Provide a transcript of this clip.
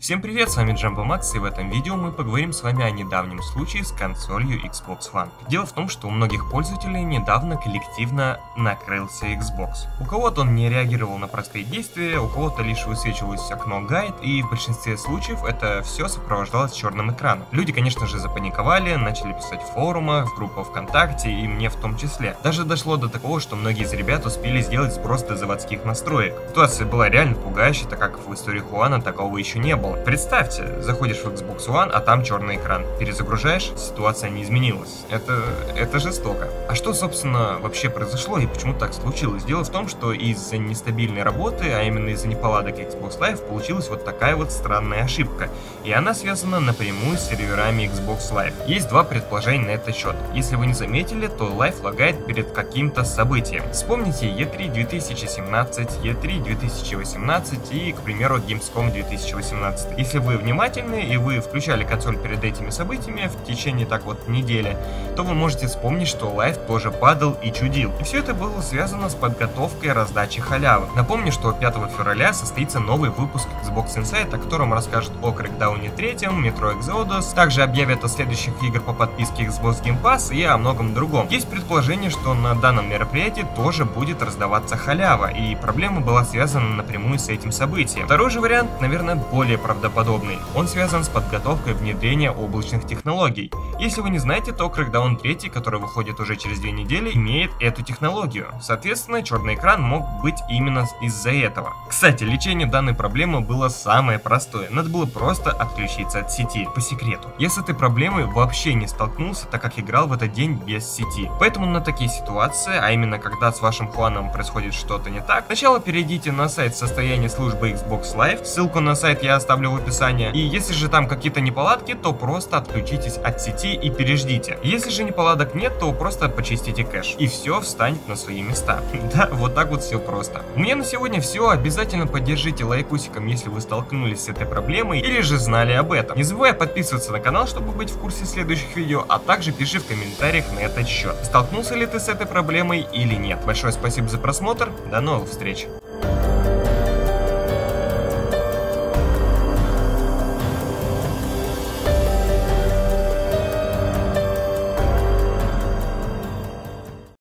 Всем привет, с вами Джамбо Макс, и в этом видео мы поговорим с вами о недавнем случае с консолью Xbox One. Дело в том, что у многих пользователей недавно коллективно накрылся Xbox. У кого-то он не реагировал на простые действия, у кого-то лишь высвечивалось окно гайд, и в большинстве случаев это все сопровождалось черным экраном. Люди, конечно же, запаниковали, начали писать в форумах, в группах ВКонтакте и мне в том числе. Даже дошло до такого, что многие из ребят успели сделать сброс до заводских настроек. Ситуация была реально пугающая, так как в истории Хуана такого еще не было. Представьте, заходишь в Xbox One, а там черный экран. Перезагружаешь, ситуация не изменилась. Это жестоко. А что, собственно, вообще произошло и почему так случилось? Дело в том, что из-за нестабильной работы, а именно из-за неполадок Xbox Live, получилась вот такая вот странная ошибка. И она связана напрямую с серверами Xbox Live. Есть два предположения на этот счет. Если вы не заметили, то Live лагает перед каким-то событием. Вспомните E3 2017, E3 2018 и, к примеру, Gamescom 2018. Если вы внимательны и вы включали консоль перед этими событиями в течение так вот недели, то вы можете вспомнить, что Live тоже падал и чудил. И все это было связано с подготовкой раздачи халявы. Напомню, что 5 февраля состоится новый выпуск Xbox Insider, о котором расскажут о Crackdown 3, Metro Exodus, также объявят о следующих играх по подписке Xbox Game Pass и о многом другом. Есть предположение, что на данном мероприятии тоже будет раздаваться халява, и проблема была связана напрямую с этим событием. Второй же вариант, наверное, более правдоподобный. Он связан с подготовкой внедрения облачных технологий. Если вы не знаете, то Crackdown 3, который выходит уже через 2 недели, имеет эту технологию. Соответственно, черный экран мог быть именно из-за этого. Кстати, лечение данной проблемы было самое простое. Надо было просто отключиться от сети. По секрету. Я с этой проблемой вообще не столкнулся, так как играл в этот день без сети. Поэтому на такие ситуации, а именно когда с вашим Хуаном происходит что-то не так, сначала перейдите на сайт состояния службы Xbox Live. Ссылку на сайт я оставлю в описании. И если же там какие-то неполадки, то просто отключитесь от сети и переждите. Если же неполадок нет, то просто почистите кэш. И все встанет на свои места. Да, вот так вот все просто. У меня на сегодня все. Обязательно поддержите лайкусиком, если вы столкнулись с этой проблемой или же знали об этом. Не забывай подписываться на канал, чтобы быть в курсе следующих видео, а также пиши в комментариях на этот счет. Столкнулся ли ты с этой проблемой или нет. Большое спасибо за просмотр. До новых встреч.